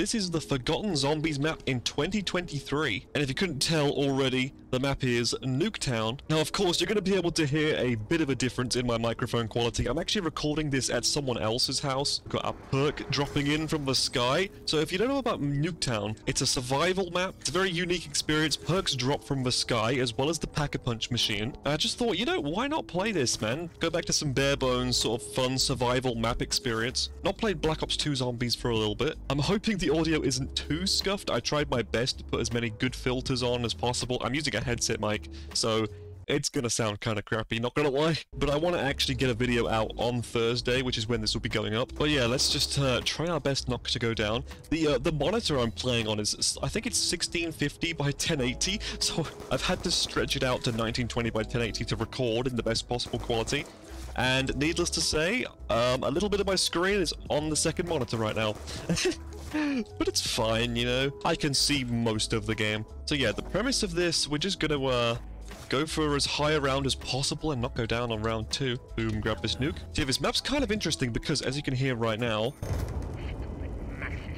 This is the Forgotten Zombies map in 2023, and if you couldn't tell already, the map is Nuketown. Now, of course, you're going to be able to hear a bit of a difference in my microphone quality. I'm actually recording this at someone else's house. Got a perk dropping in from the sky. So if you don't know about Nuketown, it's a survival map. It's a very unique experience. Perks drop from the sky, as well as the Pack-A-Punch machine. I just thought, you know, why not play this, man? Go back to some bare bones, sort of fun survival map experience. Not played Black Ops 2 Zombies for a little bit. I'm hoping the audio isn't too scuffed. I tried my best to put as many good filters on as possible. I'm using a headset mic, so it's gonna sound kind of crappy, not gonna lie. But I want to actually get a video out on Thursday, which is when this will be going up. But yeah, let's just try our best not to go down. The monitor I'm playing on is, I think it's 1650 by 1080, so I've had to stretch it out to 1920 by 1080 to record in the best possible quality. And needless to say, a little bit of my screen is on the second monitor right now. But it's fine, you know. I can see most of the game. So yeah, the premise of this, we're just gonna go for as high a round as possible and not go down on round 2. Boom, grab this nuke. See, this map's kind of interesting because, as you can hear right now,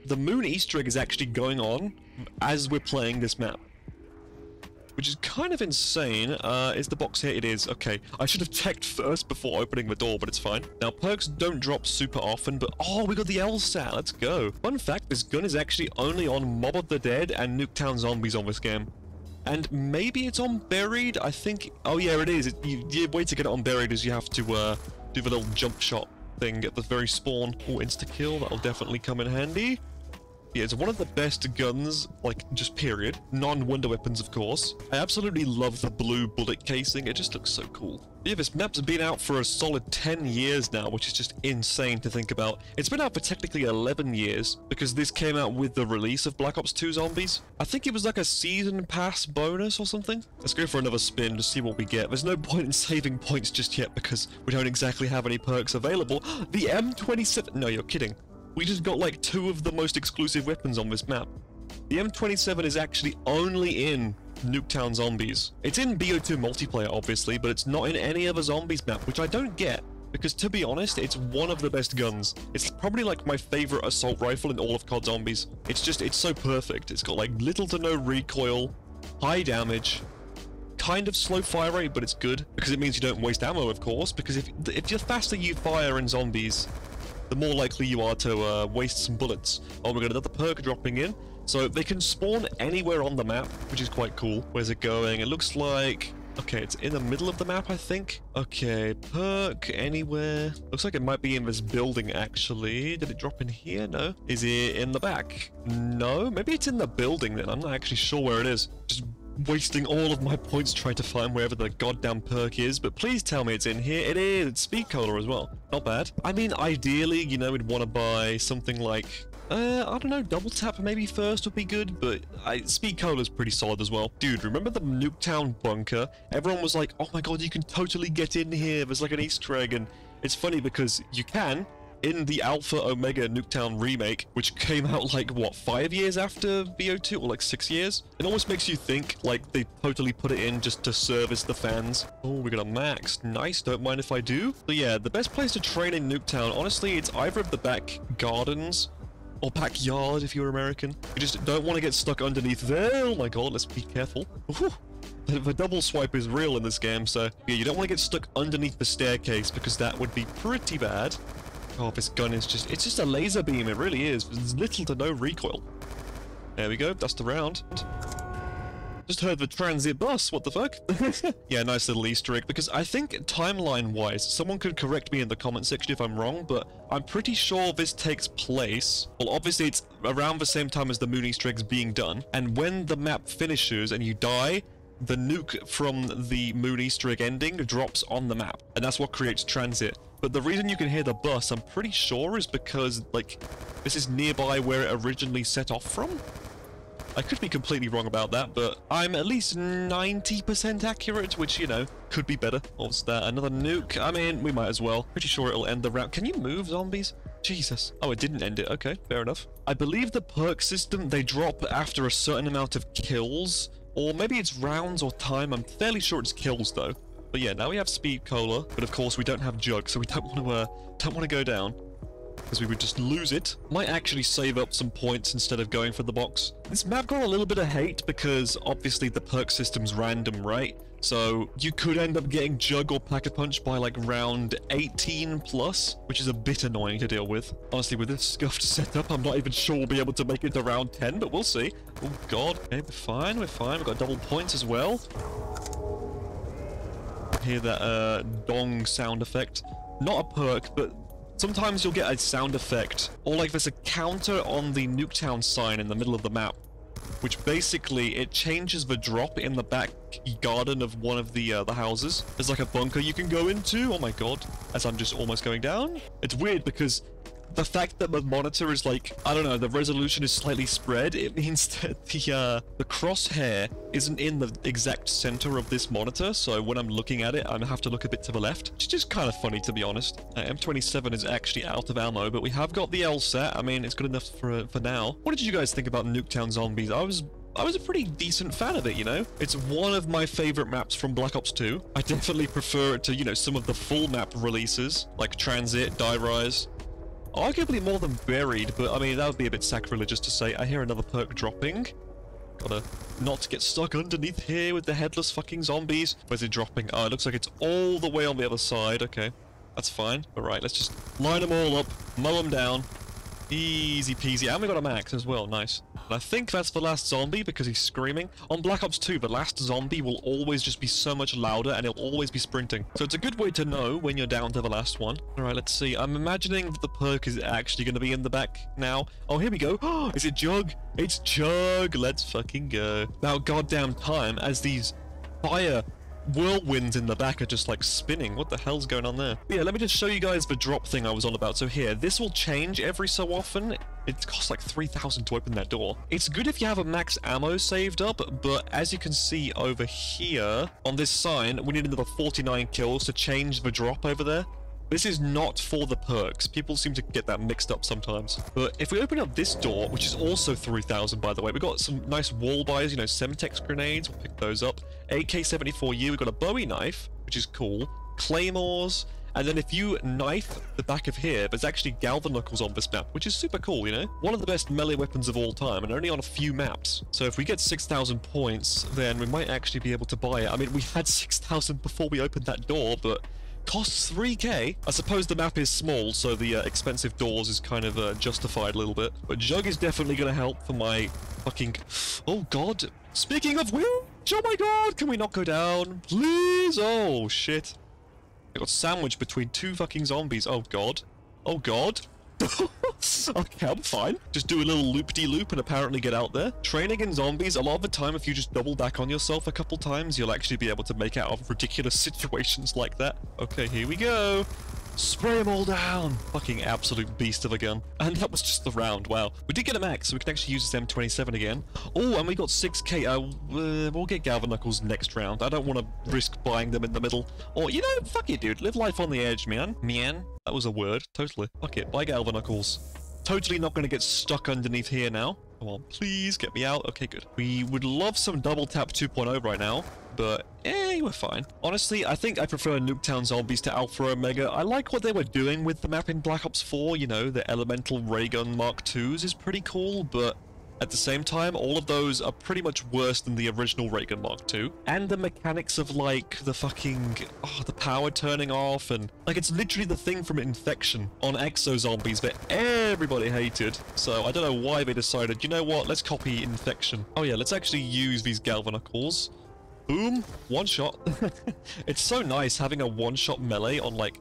the moon Easter egg is actually going on as we're playing this map, which is kind of insane. Is the box here? It is. Okay. I should have checked first before opening the door, but it's fine. Now, perks don't drop super often, but oh, we got the LSAT. Let's go. Fun fact, this gun is actually only on Mob of the Dead and Nuketown Zombies on this game. And maybe it's on Buried, I think. Oh, yeah, it is. The way to get it on Buried is you have to do the little jump shot thing at the very spawn. Oh, insta-kill. That'll definitely come in handy. Yeah, it's one of the best guns, like, just period. Non-wonder weapons, of course. I absolutely love the blue bullet casing. It just looks so cool. Yeah, this map's been out for a solid 10 years now, which is just insane to think about. It's been out for technically 11 years, because this came out with the release of Black Ops 2 Zombies. I think it was like a season pass bonus or something. Let's go for another spin to see what we get. There's no point in saving points just yet, because we don't exactly have any perks available. The M27... No, you're kidding. We just got like 2 of the most exclusive weapons on this map. The M27 is actually only in Nuketown Zombies. It's in BO2 multiplayer, obviously, but it's not in any other Zombies map, which I don't get, because to be honest, it's one of the best guns. It's probably like my favorite assault rifle in all of COD Zombies. It's so perfect. It's got like little to no recoil, high damage, kind of slow fire rate, but it's good, because it means you don't waste ammo, of course, because if the faster you fire in Zombies, the more likely you are to waste some bullets. Oh, we got another perk dropping in. So they can spawn anywhere on the map, which is quite cool. Where's it going? It looks like... Okay, it's in the middle of the map, I think. Okay, perk anywhere. Looks like it might be in this building, actually. Did it drop in here? No. Is it in the back? No. Maybe it's in the building, then. I'm not actually sure where it is. Just wasting all of my points trying to find wherever the goddamn perk is, but please tell me it's in here. It is. It's speed cola as well. Not bad. I mean, ideally, you know, we'd want to buy something like, I don't know, double tap maybe first would be good, but speed cola is pretty solid as well. Dude, remember the Nuketown bunker? Everyone was like, oh my god, you can totally get in here. There's like an Easter egg, and it's funny because you can. In the Alpha Omega Nuketown remake, which came out like, what, 5 years after BO2? Or like 6 years? It almost makes you think, like, they totally put it in just to service the fans. Oh, we got a max. Nice, don't mind if I do. But yeah, the best place to train in Nuketown, honestly, it's either of the back gardens or backyard if you're American. You just don't want to get stuck underneath there. Oh my god, let's be careful. Ooh. The double swipe is real in this game, so yeah, you don't want to get stuck underneath the staircase because that would be pretty bad. Oh, this gun is just... It's just a laser beam, it really is. There's little to no recoil. There we go, that's the round. Just heard the transit bus, what the fuck? Yeah, nice little Easter egg, because I think timeline-wise, someone could correct me in the comment section if I'm wrong, but I'm pretty sure this takes place... Well, obviously it's around the same time as the moon Easter egg's being done, and when the map finishes and you die, the nuke from the moon Easter egg ending drops on the map, and that's what creates transit. But the reason you can hear the bus, I'm pretty sure, is because, like, this is nearby where it originally set off from. I could be completely wrong about that, but I'm at least 90% accurate, which, you know, could be better. What's that? Another nuke? I mean, we might as well. Pretty sure it'll end the round. Can you move, zombies? Jesus. Oh, it didn't end it. Okay, fair enough. I believe the perk system, they drop after a certain amount of kills, or maybe it's rounds or time. I'm fairly sure it's kills, though. But yeah, now we have speed cola, but of course we don't have jug, so we don't want to go down. because we would just lose it. Might actually save up some points instead of going for the box. This map got a little bit of hate because obviously the perk system's random, right? So you could end up getting Jug or Pack-A-Punch by like round 18 plus, which is a bit annoying to deal with. Honestly, with this scuffed setup, I'm not even sure we'll be able to make it to round 10, but we'll see. Oh god, okay, we're fine. We've got double points as well. Hear that dong sound effect. Not a perk, but sometimes you'll get a sound effect. Or like there's a counter on the Nuketown sign in the middle of the map, which basically it changes the drop in the back garden of one of the houses. There's like a bunker you can go into. Oh my god, as I'm just almost going down. It's weird because the fact that the monitor is like, I don't know, the resolution is slightly spread, it means that the crosshair isn't in the exact center of this monitor, so when I'm looking at it, I have to look a bit to the left, which is just kind of funny, to be honest. M27 is actually out of ammo, but we have got the LSAT. I mean, it's good enough for now. What did you guys think about Nuketown Zombies? I was a pretty decent fan of it, you know? It's one of my favorite maps from Black Ops 2. I definitely prefer it to, you know, some of the full map releases, like Transit, Die Rise. Arguably more than Buried, but I mean, that would be a bit sacrilegious to say. I hear another perk dropping. Gotta not get stuck underneath here with the headless fucking zombies. Where's it dropping? Oh, it looks like it's all the way on the other side. Okay, that's fine. All right, let's just line them all up, mow them down. Easy peasy. And we got a max as well. Nice. And I think that's the last zombie because he's screaming. On Black Ops 2, the last zombie will always just be so much louder and he'll always be sprinting. So it's a good way to know when you're down to the last one. All right, let's see. I'm imagining that the perk is actually going to be in the back now. Oh, here we go. Oh, is it Jug? It's Jug. Let's fucking go. Now, goddamn time as these fire whirlwinds in the back are just like spinning. What the hell's going on there? But yeah, let me just show you guys the drop thing I was on about. So here, this will change every so often. It costs like 3,000 to open that door. It's good if you have a max ammo saved up, but as you can see over here on this sign, we need another 49 kills to change the drop over there. This is not for the perks. People seem to get that mixed up sometimes. But if we open up this door, which is also 3,000, by the way, we've got some nice wall buys, you know, Semtex grenades. We'll pick those up. AK-74U. We've got a Bowie knife, which is cool. Claymores. And then if you knife the back of here, there's actually Galvaknuckles on this map, which is super cool, you know? One of the best melee weapons of all time, and only on a few maps. So if we get 6,000 points, then we might actually be able to buy it. I mean, we had 6,000 before we opened that door, but costs 3k. I suppose the map is small, so the expensive doors is kind of justified a little bit. But Jug is definitely going to help for my fucking... Oh, God. Speaking of which, oh my God, can we not go down? Please? Oh, shit. I got sandwiched between two fucking zombies. Oh, God. Oh, God. Okay, I'm fine. Just do a little loop-de-loop and apparently get out there. Training in zombies, a lot of the time, if you just double back on yourself a couple times, you'll actually be able to make out of ridiculous situations like that. Okay, here we go. Spray them all down. Fucking absolute beast of a gun. And that was just the round. Wow. We did get a max, so we can actually use this M27 again. Oh, and we got 6k. We'll get Galvaknuckles next round. I don't want to risk buying them in the middle. Or, you know, fuck it, dude. Live life on the edge, man. Man. That was a word. Totally. Fuck it. Buy Galvaknuckles. Totally not going to get stuck underneath here now. Come on, please get me out. Okay, good. We would love some double tap 2.0 right now, but we're fine. Honestly, I think I prefer Nuketown Zombies to Alpha Omega. I like what they were doing with the map in Black Ops 4. You know, the elemental Raygun Mark IIs is pretty cool, but at the same time, all of those are pretty much worse than the original Raygun Mark II. And the mechanics of, like, the fucking... Oh, the power turning off and... Like, it's literally the thing from Infection on Exo-Zombies that everybody hated. So, I don't know why they decided, you know what, let's copy Infection. Oh yeah, let's actually use these Galvaknuckles. Boom! One shot. It's so nice having a one-shot melee on, like,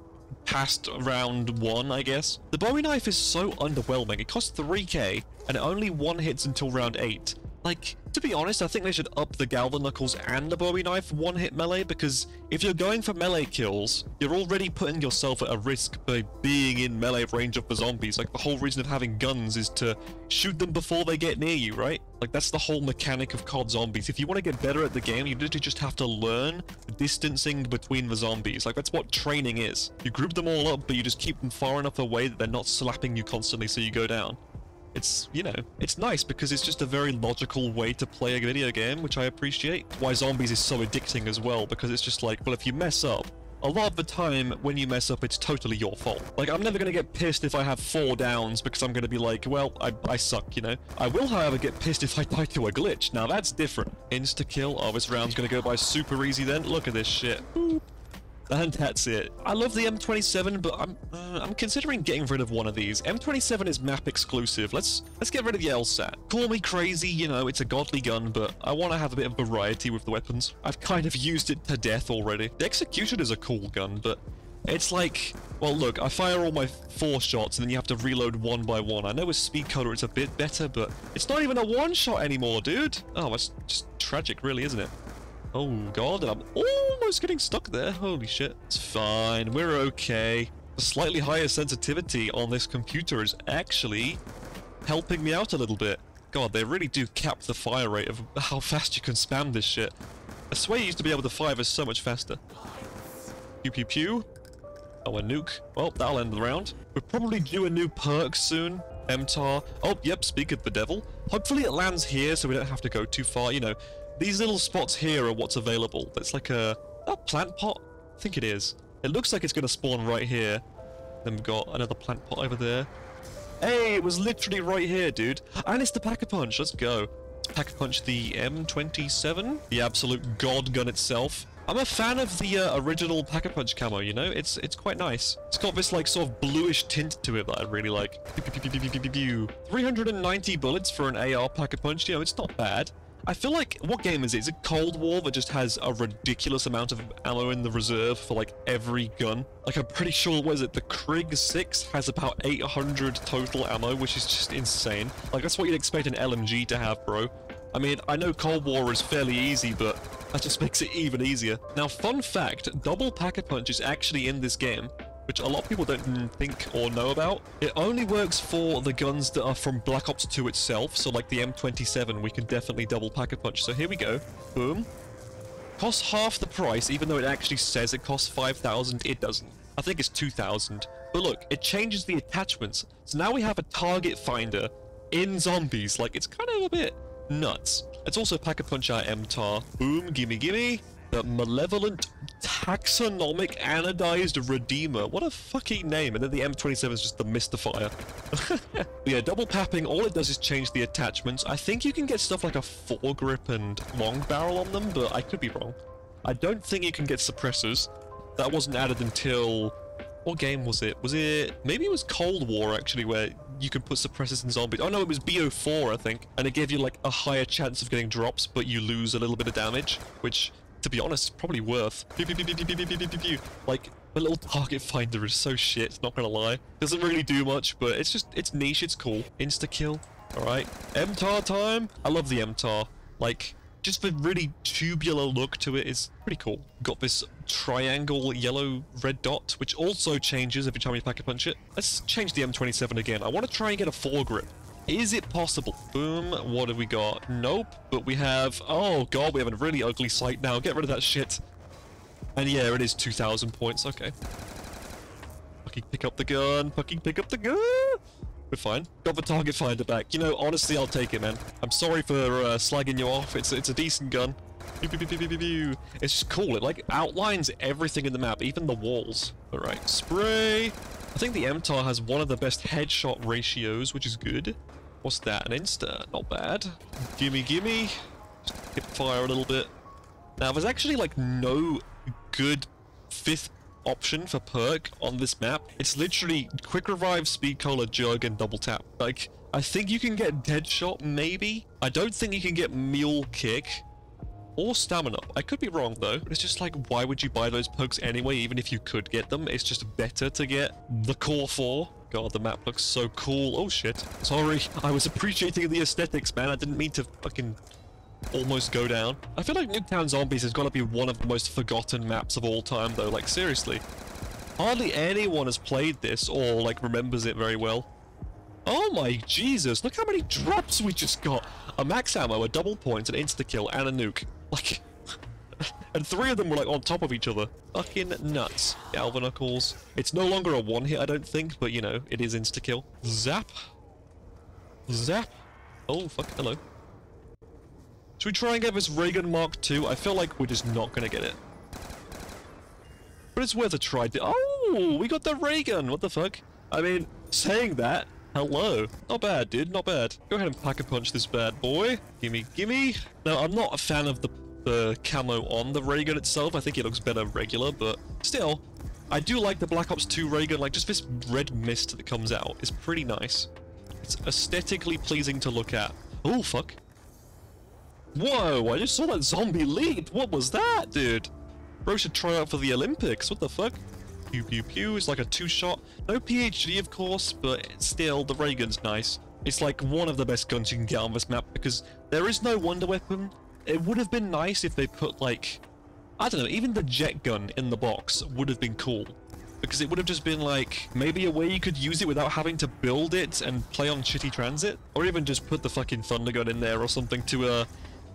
past round one, I guess. The Bowie knife is so underwhelming. It costs 3k, and it only one hits until round 8. Like, to be honest, I think they should up the Galvaknuckles and the Bowie knife one-hit melee, because if you're going for melee kills, you're already putting yourself at a risk by being in melee range of the zombies. Like, the whole reason of having guns is to shoot them before they get near you, right? Like, that's the whole mechanic of COD Zombies. If you want to get better at the game, you literally just have to learn the distancing between the zombies. Like, that's what training is. You group them all up, but you just keep them far enough away that they're not slapping you constantly so you go down. It's, you know, it's nice because it's just a very logical way to play a video game, which I appreciate. Why Zombies is so addicting as well, because it's just like, well, if you mess up, a lot of the time when you mess up, it's totally your fault. Like, I'm never gonna get pissed if I have 4 downs because I'm gonna be like, well, I suck, you know? I will, however, get pissed if I die to a glitch. Now, that's different. Insta-kill. Oh, this round's gonna go by super easy then. Look at this shit. Boop. And that's it. I love the M27, but I'm considering getting rid of one of these. M27 is map exclusive. Let's get rid of the LSAT. Call me crazy, you know, it's a godly gun, but I want to have a bit of variety with the weapons. I've kind of used it to death already. The Execution is a cool gun, but it's like, well, look, I fire all my 4 shots and then you have to reload one by one. I know with Speed Cutter it's a bit better, but it's not even a 1-shot anymore, dude. Oh, that's just tragic, really, isn't it? Oh god, I'm almost getting stuck there. Holy shit. It's fine. We're okay. The slightly higher sensitivity on this computer is actually helping me out a little bit. God, they really do cap the fire rate of how fast you can spam this shit. I swear you used to be able to fire this so much faster. Pew pew pew. Oh, a nuke. Well, that'll end the round. We'll probably do a new perk soon. MTAR. Oh, yep, speak of the devil. Hopefully it lands here so we don't have to go too far, you know. These little spots here are what's available. That's like a plant pot? I think it is. It looks like it's going to spawn right here. Then we've got another plant pot over there. Hey, it was literally right here, dude. And it's the Pack-A-Punch. Let's go. Pack-A-Punch the M27. The absolute god gun itself. I'm a fan of the original Pack-A-Punch camo, you know? It's quite nice. It's got this, like, sort of bluish tint to it that I really like. 390 bullets for an AR Pack-A-Punch. You know, it's not bad. I feel like, what game is it? Is it Cold War that just has a ridiculous amount of ammo in the reserve for, like, every gun? Like, I'm pretty sure, what is it? The Krig 6 has about 800 total ammo, which is just insane. Like, that's what you'd expect an LMG to have, bro. I mean, I know Cold War is fairly easy, but that just makes it even easier. Now, fun fact, double Pack-A-Punch is actually in this game, which a lot of people don't think or know about. It only works for the guns that are from Black Ops 2 itself, so like the M27, we can definitely double Pack-A-Punch. So here we go. Boom. Costs half the price, even though it actually says it costs 5,000. It doesn't. I think it's 2,000. But look, it changes the attachments. So now we have a target finder in zombies. Like, it's kind of a bit nuts. It's also Pack-A-Punch our MTAR. Boom, gimme, gimme. The Malevolent Taxonomic Anodized Redeemer. What a fucking name. And then the M27 is just the Mystifier. Yeah, double papping, all it does is change the attachments. I think you can get stuff like a foregrip and long barrel on them, but I could be wrong. I don't think you can get suppressors. That wasn't added until... what game was it? Was it... maybe it was Cold War, actually, where you could put suppressors in zombies. Oh, no, it was BO4, I think. And it gave you, like, a higher chance of getting drops, but you lose a little bit of damage, which... to be honest, probably worth. Like, the little target finder is so shit, not gonna lie. Doesn't really do much, but it's just, it's niche, it's cool. Insta-kill. Alright. MTAR time! I love the MTAR. Like, just the really tubular look to it is pretty cool. Got this triangle yellow red dot, which also changes every time you Pack-A-Punch it. Let's change the M27 again. I want to try and get a foregrip. Is it possible? Boom, what have we got? Nope, but we have... oh god, we have a really ugly sight now. Get rid of that shit. And yeah, it is 2,000 points, okay. Fucking pick up the gun, fucking pick up the gun! We're fine. Got the target finder back. You know, honestly, I'll take it, man. I'm sorry for slagging you off. It's a decent gun. It's just cool. It, like, outlines everything in the map, even the walls. Alright, spray! I think the MTAR has one of the best headshot ratios, which is good. What's that? An insta? Not bad. Gimme, gimme. Just hip fire a little bit. Now, there's actually, like, no good fifth option for perk on this map. It's literally quick revive, speed collar, jug, and double tap. Like, I think you can get dead shot, maybe? I don't think you can get mule kick. Or stamina. I could be wrong, though. It's just like, why would you buy those perks anyway, even if you could get them? It's just better to get the core 4. God, the map looks so cool. Oh, shit. Sorry. I was appreciating the aesthetics, man. I didn't mean to fucking almost go down. I feel like Nuketown Zombies has got to be one of the most forgotten maps of all time, though. Like, seriously. Hardly anyone has played this or, like, remembers it very well. Oh my Jesus, look how many drops we just got. A max ammo, a double point, an insta-kill, and a nuke. Like, and 3 of them were like on top of each other. Fucking nuts. Galvaknuckles. It's no longer a 1-hit, I don't think, but you know, it is insta-kill. Zap. Zap. Oh, fuck, hello. Should we try and get this Raygun Mark II? I feel like we're just not gonna get it. But it's worth a try. Oh, we got the Raygun. What the fuck? I mean, saying that, hello. Not bad, dude. Not bad. Go ahead and pack-a-punch this bad boy. Gimme, gimme. Now, I'm not a fan of the camo on the Raygun itself. I think it looks better regular, but still, I do like the Black Ops 2 Raygun. Like, just this red mist that comes out is pretty nice. It's aesthetically pleasing to look at. Oh, fuck. Whoa, I just saw that zombie leap. What was that, dude? Bro should try out for the Olympics. What the fuck? Pew, pew, pew. It's like a two-shot. No PhD, of course, but still, the Raygun's nice. It's like one of the best guns you can get on this map because there is no wonder weapon. It would have been nice if they put, like, I don't know, even the jet gun in the box would have been cool. Because it would have just been, like, maybe a way you could use it without having to build it and play on shitty transit. Or even just put the fucking Thunder Gun in there or something to,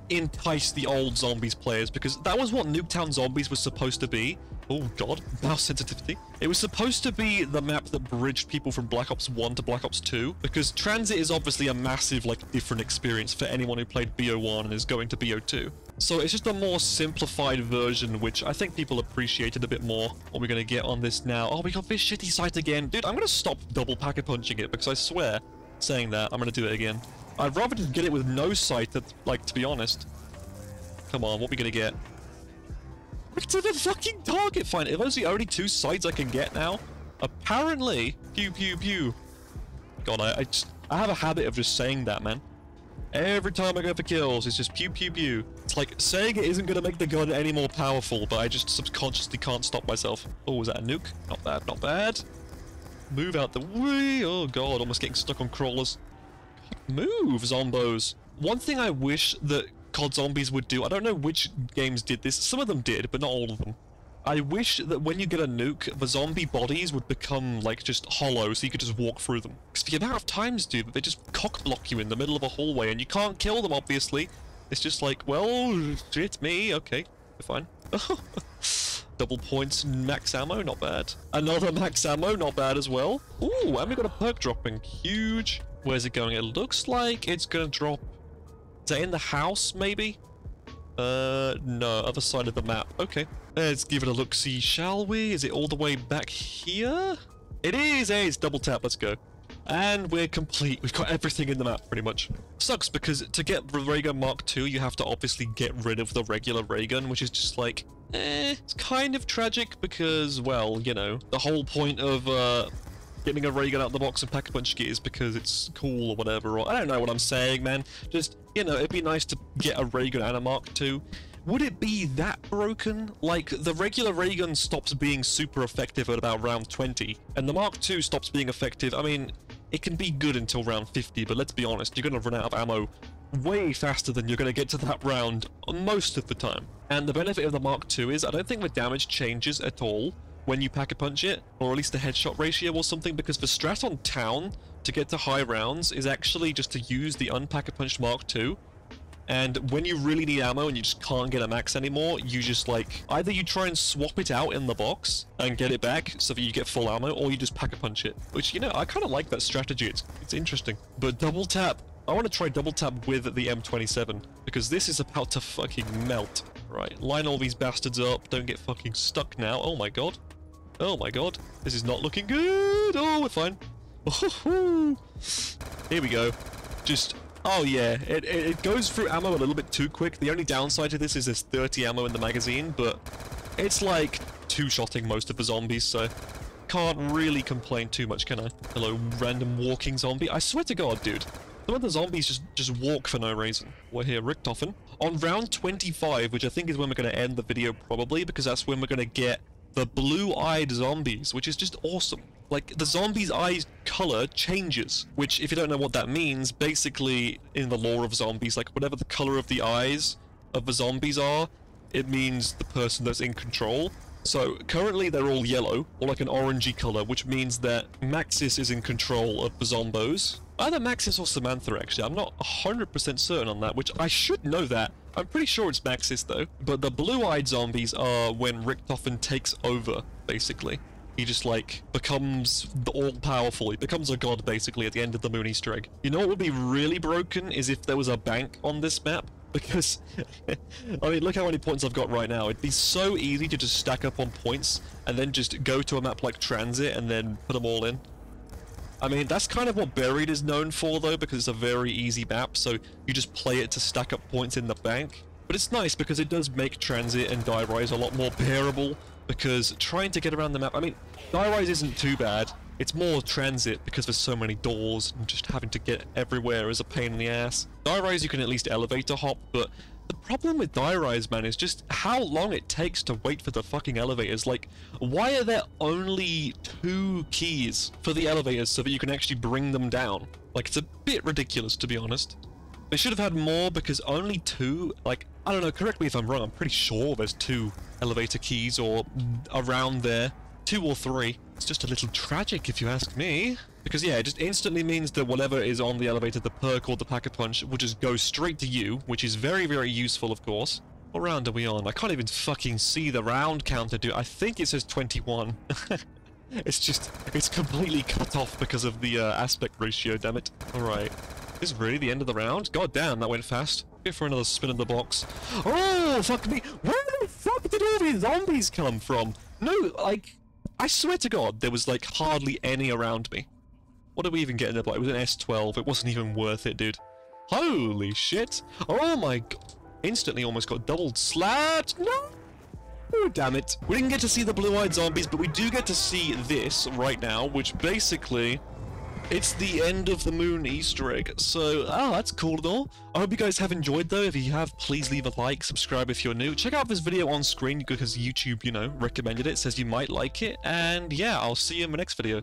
entice the old Zombies players, because that was what Nuketown Zombies was supposed to be. Oh god, mouse sensitivity. It was supposed to be the map that bridged people from Black Ops 1 to Black Ops 2, because Transit is obviously a massive, like, different experience for anyone who played BO1 and is going to BO2. So it's just a more simplified version, which I think people appreciated a bit more. What are we gonna get on this now? Oh, we got this shitty site again. Dude, I'm gonna stop double pack-a-punching it, because I swear, saying that, I'm gonna do it again. I'd rather just get it with no sight, that, like, to be honest. Come on, what are we gonna get? Back to the fucking target! Fine, if those are the only two sights I can get now, apparently. Pew, pew, pew. God, I have a habit of just saying that, man. Every time I go for kills, it's just pew, pew, pew. It's like, saying it isn't gonna make the gun any more powerful, but I just subconsciously can't stop myself. Oh, was that a nuke? Not bad, not bad. Move out the way. Oh god, almost getting stuck on crawlers. Move, zombos. One thing I wish that COD Zombies would do, I don't know which games did this, some of them did, but not all of them. I wish that when you get a nuke, the zombie bodies would become, like, just hollow, so you could just walk through them. Because the amount of times, dude, they just cock-block you in the middle of a hallway, and you can't kill them, obviously. It's just like, well, shit me, okay, fine. Double points, max ammo, not bad. Another max ammo, not bad as well. Ooh, and we got a perk dropping, huge. Where's it going? It looks like it's gonna drop. Is that in the house, maybe? No, other side of the map. Okay. Let's give it a look-see, shall we? Is it all the way back here? It is! Hey, it's double tap, let's go. And we're complete. We've got everything in the map, pretty much. Sucks, because to get the Raygun Mark II, you have to obviously get rid of the regular Raygun, which is just like, eh. It's kind of tragic, because, well, you know, the whole point of, getting a Raygun out of the box and pack-a-punch gear is because it's cool or whatever, or I don't know what I'm saying, man. Just, you know, it'd be nice to get a Raygun and a Mark II. Would it be that broken? Like, the regular Raygun stops being super effective at about round 20, and the Mark II stops being effective. I mean, it can be good until round 50, but let's be honest, you're gonna run out of ammo way faster than you're gonna get to that round most of the time. And the benefit of the Mark II is I don't think the damage changes at all when you pack-a-punch it, or at least the headshot ratio or something, because the strat on town to get to high rounds is actually just to use the unpack-a-punched Mark II, and when you really need ammo and you just can't get a max anymore, you just, like, either you try and swap it out in the box and get it back so that you get full ammo, or you just pack-a-punch it, which, you know, I kind of like that strategy. It's interesting. But double tap, I want to try double tap with the M27, because this is about to fucking melt. Right, line all these bastards up, don't get fucking stuck now. Oh my god. Oh my god, this is not looking good. Oh, we're fine. Oh, here we go. Just, oh yeah, it goes through ammo a little bit too quick. The only downside to this is there's 30 ammo in the magazine, but it's like two-shotting most of the zombies, so can't really complain too much, can I? Hello, random walking zombie. I swear to god, dude. Some of the zombies just walk for no reason. We're here, Richtofen. On round 25, which I think is when we're going to end the video probably, because that's when we're going to get the blue-eyed zombies, which is just awesome. Like, the zombies' eyes color changes, which, if you don't know what that means, basically, in the lore of zombies, like, whatever the color of the eyes of the zombies are, it means the person that's in control. So, currently, they're all yellow, or like an orangey color, which means that Maxis is in control of the zombos. Either Maxis or Samantha, actually. I'm not 100% certain on that, which I should know that. I'm pretty sure it's Maxis, though. But the blue-eyed zombies are when Richtofen takes over, basically. He just, like, becomes the all-powerful. He becomes a god, basically, at the end of the Moon Easter egg. You know what would be really broken is if there was a bank on this map. because I mean, look how many points I've got right now. It'd be so easy to just stack up on points and then just go to a map like Transit and then put them all in. I mean, that's kind of what Buried is known for, though, because it's a very easy map, so you just play it to stack up points in the bank. But it's nice because it does make Transit and Die Rise a lot more bearable, because trying to get around the map... I mean, Die Rise isn't too bad. It's more Transit because there's so many doors and just having to get everywhere is a pain in the ass. Die Rise you can at least elevator hop, but the problem with Die Rise, man, is just how long it takes to wait for the fucking elevators. Like, why are there only 2 keys for the elevators so that you can actually bring them down? Like, it's a bit ridiculous, to be honest. They should have had more, because only 2, like, I don't know, correct me if I'm wrong, I'm pretty sure there's 2 elevator keys or around there. 2 or 3. It's just a little tragic if you ask me. Because yeah, it just instantly means that whatever is on the elevator, the perk or the Pack-A-Punch, will just go straight to you, which is very, very useful, of course. What round are we on? I can't even fucking see the round counter, dude. I think it says 21. It's just, it's completely cut off because of the aspect ratio, damn it. Alright. Is this really the end of the round? God damn, that went fast. Go for another spin in the box. Oh, fuck me! Where the fuck did all these zombies come from? No, like... I swear to God, there was, like, hardly any around me. What did we even get in the block? It was an S12. It wasn't even worth it, dude. Holy shit. Oh, my God. Instantly almost got doubled slapped. No! Oh, damn it. We didn't get to see the blue-eyed zombies, but we do get to see this right now, which basically... it's the end of the moon Easter egg, so, oh, that's cool and all. I hope you guys have enjoyed, though. If you have, please leave a like, subscribe if you're new. Check out this video on screen because YouTube, you know, recommended it, says you might like it. And yeah, I'll see you in my next video.